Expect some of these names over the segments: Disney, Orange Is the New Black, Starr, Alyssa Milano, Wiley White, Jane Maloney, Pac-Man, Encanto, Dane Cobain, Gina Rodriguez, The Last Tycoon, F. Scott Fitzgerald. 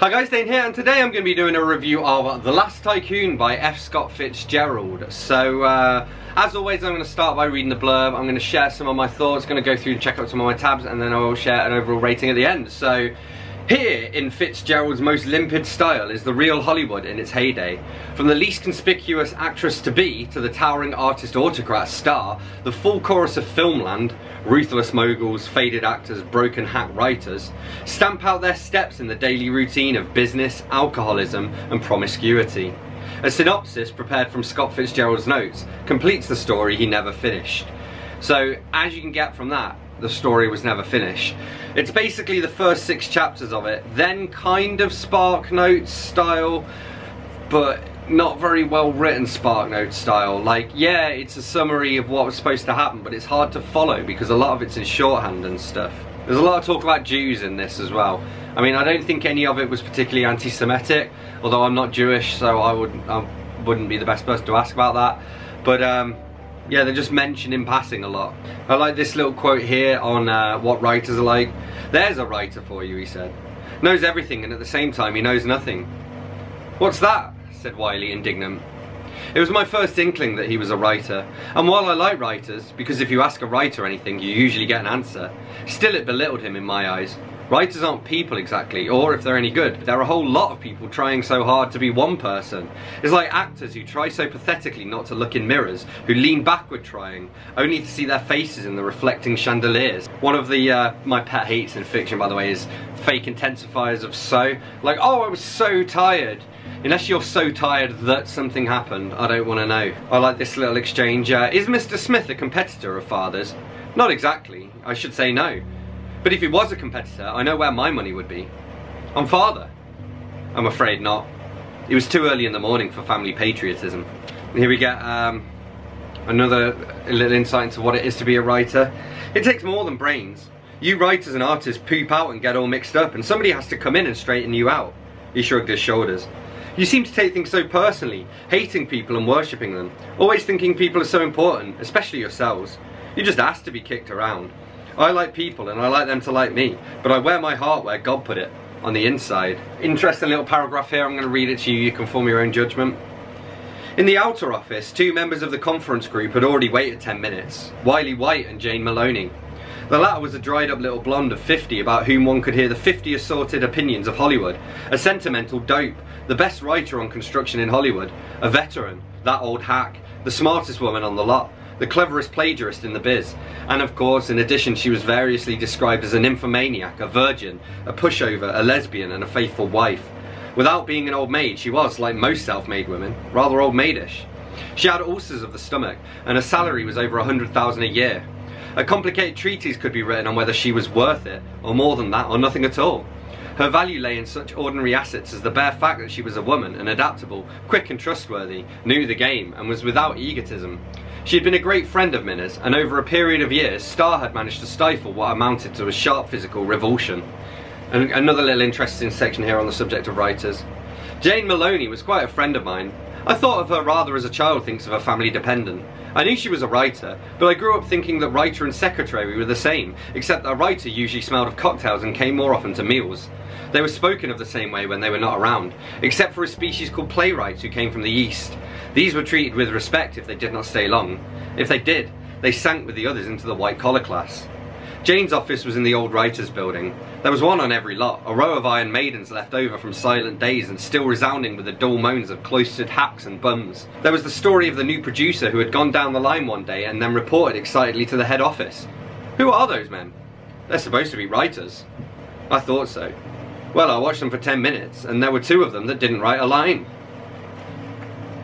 Hi guys, Dane here, and today I'm going to be doing a review of The Last Tycoon by F. Scott Fitzgerald. So, as always, I'm going to start by reading the blurb. I'm going to share some of my thoughts, going to go through and check out some of my tabs, and then I will share an overall rating at the end. So, here, in Fitzgerald's most limpid style, is the real Hollywood in its heyday. From the least conspicuous actress-to-be to the towering artist-autocrat Starr, the full chorus of filmland, ruthless moguls, faded actors, broken hack writers, stamp out their steps in the daily routine of business, alcoholism and promiscuity. A synopsis prepared from Scott Fitzgerald's notes completes the story he never finished. So, as you can get from that, the story was never finished. It's basically the first 6 chapters of it, then kind of Spark Notes style, but not very well written Spark Notes style. Like, yeah, it's a summary of what was supposed to happen, but it's hard to follow because a lot of it's in shorthand and stuff. There's a lot of talk about Jews in this as well. I mean, I don't think any of it was particularly anti-Semitic, although I'm not Jewish, so I wouldn't be the best person to ask about that. But yeah, they're just mentioned in passing a lot. I like this little quote here on what writers are like. "There's a writer for you," he said. "Knows everything and at the same time he knows nothing." "What's that?" said Wiley, indignant. "It was my first inkling that he was a writer. And while I like writers, because if you ask a writer anything you usually get an answer, still it belittled him in my eyes. Writers aren't people exactly, or if they're any good, but there are a whole lot of people trying so hard to be one person. It's like actors who try so pathetically not to look in mirrors, who lean backward trying, only to see their faces in the reflecting chandeliers." One of the, my pet hates in fiction, by the way, is fake intensifiers of "so." Like, "oh, I was so tired." Unless you're so tired that something happened, I don't want to know. I like this little exchange. "Is Mr. Smith a competitor of father's?" "Not exactly. I should say no. But if he was a competitor, I know where my money would be." "On father?" "I'm afraid not. It was too early in the morning for family patriotism." Here we get another little insight into what it is to be a writer. "It takes more than brains. You writers and artists poop out and get all mixed up, and somebody has to come in and straighten you out." He shrugged his shoulders. "You seem to take things so personally, hating people and worshipping them, always thinking people are so important, especially yourselves. You just ask to be kicked around. I like people and I like them to like me, but I wear my heart where God put it, on the inside." Interesting little paragraph here, I'm going to read it to you, you can form your own judgment. "In the outer office, 2 members of the conference group had already waited 10 minutes, Wiley White and Jane Maloney. The latter was a dried up little blonde of 50 about whom one could hear the 50 assorted opinions of Hollywood, a sentimental dope, the best writer on construction in Hollywood, a veteran, that old hack, the smartest woman on the lot, the cleverest plagiarist in the biz, and of course in addition she was variously described as an infomaniac, a virgin, a pushover, a lesbian and a faithful wife. Without being an old maid, she was, like most self-made women, rather old maidish. She had ulcers of the stomach and her salary was over $100,000 a year. A complicated treatise could be written on whether she was worth it, or more than that, or nothing at all. Her value lay in such ordinary assets as the bare fact that she was a woman and adaptable, quick and trustworthy, knew the game and was without egotism. She had been a great friend of Minna's, and over a period of years Starr had managed to stifle what amounted to a sharp physical revulsion." And another little interesting section here on the subject of writers. "Jane Maloney was quite a friend of mine. I thought of her rather as a child thinks of a family dependent. I knew she was a writer, but I grew up thinking that writer and secretary were the same, except that a writer usually smelled of cocktails and came more often to meals. They were spoken of the same way when they were not around, except for a species called playwrights who came from the East. These were treated with respect if they did not stay long. If they did, they sank with the others into the white-collar class. Jane's office was in the old writers' building. There was one on every lot, a row of iron maidens left over from silent days and still resounding with the dull moans of cloistered hacks and bums. There was the story of the new producer who had gone down the line one day and then reported excitedly to the head office. 'Who are those men? They're supposed to be writers.' I thought so. Well, I watched them for 10 minutes and there were 2 of them that didn't write a line."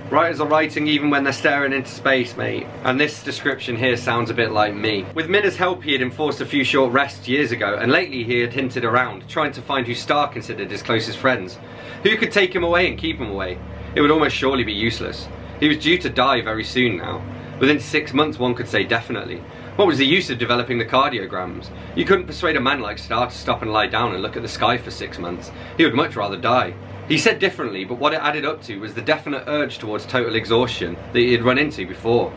Writers are writing even when they're staring into space, mate. And this description here sounds a bit like me. "With Minna's help he had enforced a few short rests years ago, and lately he had hinted around, trying to find who Starr considered his closest friends. Who could take him away and keep him away? It would almost surely be useless. He was due to die very soon now. Within 6 months one could say definitely. What was the use of developing the cardiograms? You couldn't persuade a man like Starr to stop and lie down and look at the sky for 6 months. He would much rather die. He said differently, but what it added up to was the definite urge towards total exhaustion that he had run into before.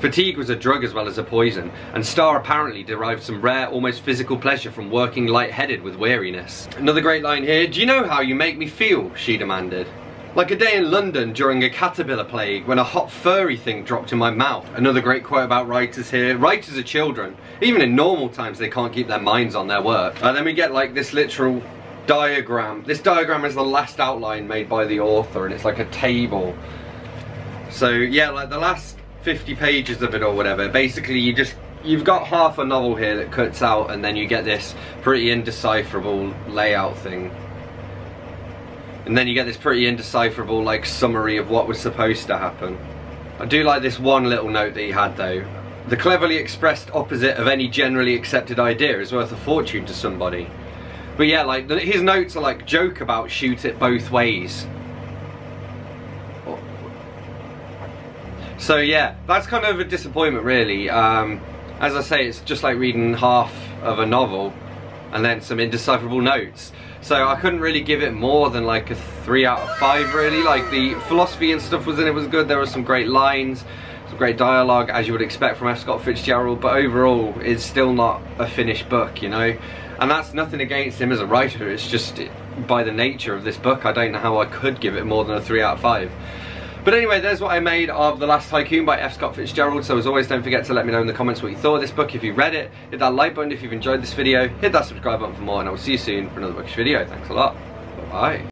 Fatigue was a drug as well as a poison, and Starr apparently derived some rare, almost physical pleasure from working lightheaded with weariness. Another great line here, "Do you know how you make me feel?" she demanded. "Like a day in London during a caterpillar plague when a hot furry thing dropped in my mouth." Another great quote about writers here. Writers are children. Even in normal times they can't keep their minds on their work. And then we get like this literal diagram. This diagram is the last outline made by the author and it's like a table. So yeah, like the last 50 pages of it or whatever. Basically you've got half a novel here that cuts out and then you get this pretty indecipherable layout thing. And then you get this pretty indecipherable like summary of what was supposed to happen. I do like this one little note that he had though. "The cleverly expressed opposite of any generally accepted idea is worth a fortune to somebody." But yeah, like his notes are like joke about shoot it both ways. So yeah, that's kind of a disappointment really. As I say, it's just like reading half of a novel and then some indecipherable notes. So I couldn't really give it more than like a 3 out of 5 really. Like the philosophy and stuff was in it was good, there were some great lines, some great dialogue as you would expect from F. Scott Fitzgerald, but overall it's still not a finished book, you know. And that's nothing against him as a writer, it's just by the nature of this book I don't know how I could give it more than a 3 out of 5. But anyway, there's what I made of The Last Tycoon by F. Scott Fitzgerald. So as always, don't forget to let me know in the comments what you thought of this book, if you read it. Hit that like button if you've enjoyed this video. Hit that subscribe button for more, and I will see you soon for another bookish video. Thanks a lot. Bye-bye.